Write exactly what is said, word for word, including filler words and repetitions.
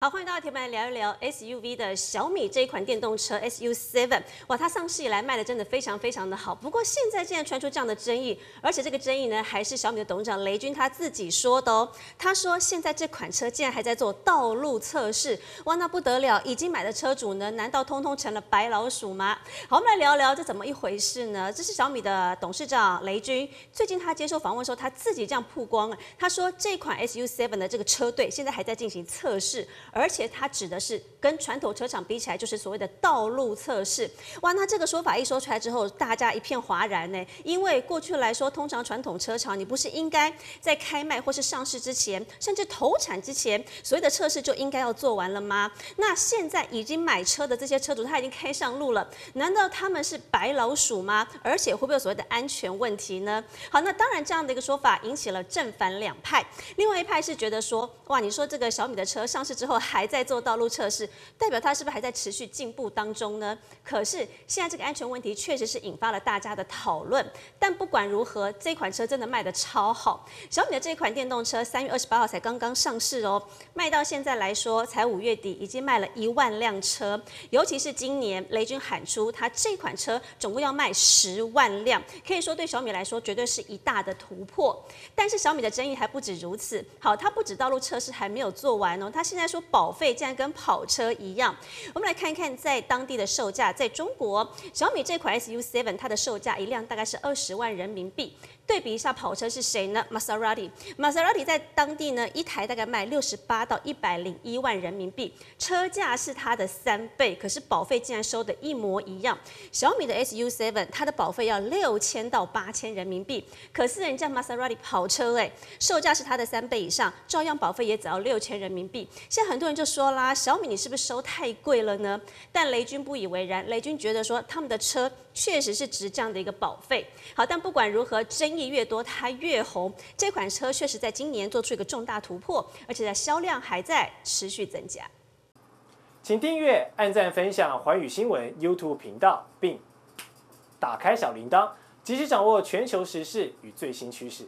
好，欢迎大家铁板聊一聊 S U V 的小米这一款电动车 S U 七。哇，它上市以来卖的真的非常非常的好。不过现在竟然传出这样的争议，而且这个争议呢，还是小米的董事长雷军他自己说的哦。他说现在这款车竟然还在做道路测试，哇，那不得了！已经买的车主呢，难道通通成了白老鼠吗？好，我们来聊聊这怎么一回事呢？这是小米的董事长雷军，最近他接受访问说，他自己这样曝光了。他说这款 S U 七 的这个车队现在还在进行测试。 而且它指的是跟传统车厂比起来，就是所谓的道路测试。哇，那这个说法一说出来之后，大家一片哗然呢。因为过去来说，通常传统车厂，你不是应该在开卖或是上市之前，甚至投产之前，所谓的测试就应该要做完了吗？那现在已经买车的这些车主，他已经开上路了，难道他们是白老鼠吗？而且会不会有所谓的安全问题呢？好，那当然这样的一个说法引起了正反两派。另外一派是觉得说，哇，你说这个小米的车上市之后， 还在做道路测试，代表它是不是还在持续进步当中呢？可是现在这个安全问题确实是引发了大家的讨论。但不管如何，这款车真的卖得超好。小米的这款电动车，三月二十八号才刚刚上市哦，卖到现在来说，才五月底已经卖了一万辆车。尤其是今年，雷军喊出他这款车总共要卖十万辆，可以说对小米来说绝对是一大的突破。但是小米的争议还不止如此。好，它不止道路测试还没有做完哦，它现在说 保费竟然跟跑车一样，我们来看看在当地的售价。在中国，小米这款 S U 七 它的售价一辆大概是二十万人民币。对比一下跑车是谁呢？ Maserati。Maserati 在当地呢一台大概卖六十八到一百零一万人民币，车价是它的三倍，可是保费竟然收的一模一样。小米的 S U 七 它的保费要六千到八千人民币，可是人家 Maserati 跑车哎、欸，售价是它的三倍以上，照样保费也只要六千人民币。现在很 很多人就说啦，小米你是不是收太贵了呢？但雷军不以为然，雷军觉得说他们的车确实是值这样的一个保费。好，但不管如何，争议越多，它越红。这款车确实在今年做出一个重大突破，而且在销量还在持续增加。请订阅、按赞、分享寰宇新闻 YouTube 频道，并打开小铃铛，及时掌握全球时事与最新趋势。